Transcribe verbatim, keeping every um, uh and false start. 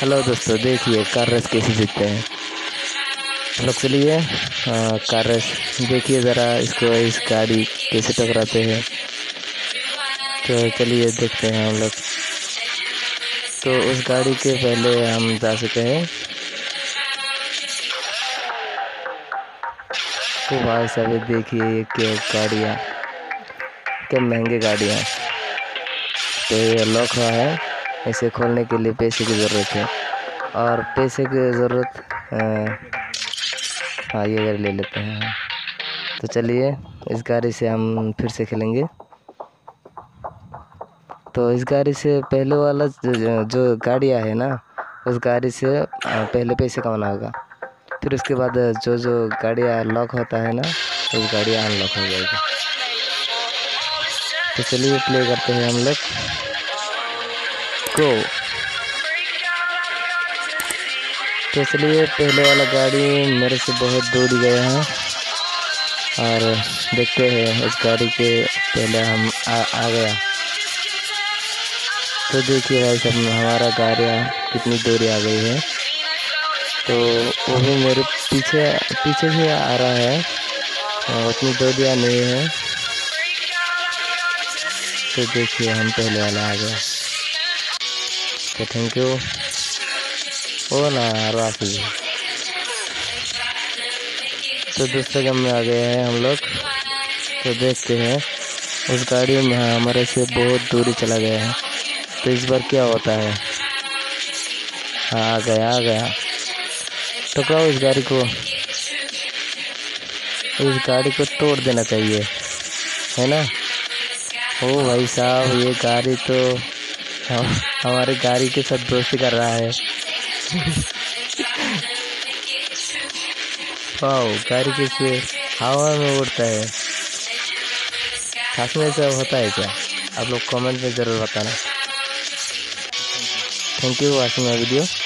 Hello दोस्तों, देखिए car race कैसे सीखते हैं हम लोग। चलिए कार रेस देखिए ज़रा, इसको इस गाड़ी कैसे टकराते हैं। तो चलिए देखते हैं हम लोग। तो उस गाड़ी के पहले हम जा सकते हैं। तो भाई साहब देखिए ये क्या गाड़ियाँ, क्या महंगे गाड़ियाँ। तो ये लॉक हुआ है, इसे खोलने के लिए पैसे की ज़रूरत है और पैसे की ज़रूरत। हाँ, ये गाड़ी ले लेते हैं। तो चलिए इस गाड़ी से हम फिर से खेलेंगे। तो इस गाड़ी से पहले वाला जो, जो गाड़ियाँ है ना, उस गाड़ी से पहले पैसे कमाना होगा। फिर उसके बाद जो जो गाड़ियाँ लॉक होता है ना, उस गाड़ियाँ अनलॉक हो जाएगी। तो चलिए प्ले करते हैं हम लोग को। तो चलिए पहले वाला गाड़ी मेरे से बहुत दूर गया है और देखते हैं उस गाड़ी के पहले हम आ, आ गया। तो देखिए भाई सब हमारा गाड़ी कितनी दूरी आ गई है। तो वो भी मेरे पीछे पीछे से आ रहा है, उतनी दूरिया नहीं है। तो देखिए हम पहले वाला आ गया। तो थैंक यू। ओ ना राफी। तो दूसरे गम में आ गए हैं हम लोग। तो देखते हैं उस गाड़ी में हमारे से बहुत दूरी चला गया है। तो इस बार क्या होता है। हाँ, आ गया आ गया। टकराओ इस गाड़ी को, इस गाड़ी को तोड़ देना चाहिए, है ना। ओ भाई साहब, ये गाड़ी तो हम, हमारे गाड़ी के साथ दोस्ती कर रहा है। वाओ, गाड़ी कैसे हवा में उड़ता है। साथ में ऐसा होता है क्या, आप लोग कमेंट में ज़रूर बताना। Thank you watching my video.